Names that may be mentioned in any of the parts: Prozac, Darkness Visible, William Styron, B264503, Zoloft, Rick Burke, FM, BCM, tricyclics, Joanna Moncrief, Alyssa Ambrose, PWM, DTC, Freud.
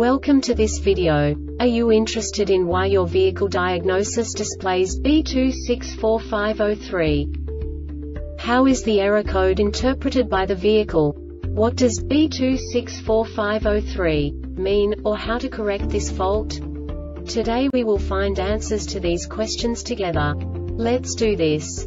Welcome to this video. Are you interested in why your vehicle diagnosis displays B264503? How is the error code interpreted by the vehicle? What does B264503 mean, or how to correct this fault? Today we will find answers to these questions together. Let's do this.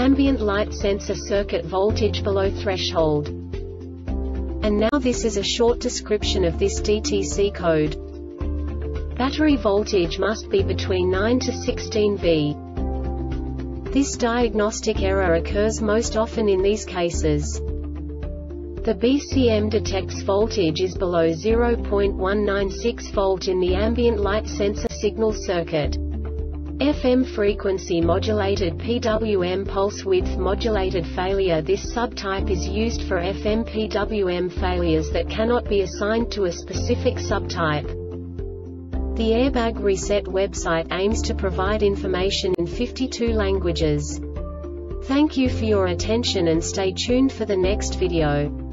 ambient light sensor circuit voltage below threshold. And now this is a short description of this DTC code. Battery voltage must be between 9 to 16 V. This diagnostic error occurs most often in these cases. The BCM detects voltage is below 0.196 volt in the ambient light sensor signal circuit. FM frequency modulated PWM pulse width modulated failure. This subtype is used for FM PWM failures that cannot be assigned to a specific subtype. The Airbag Reset website aims to provide information in 52 languages. Thank you for your attention and stay tuned for the next video.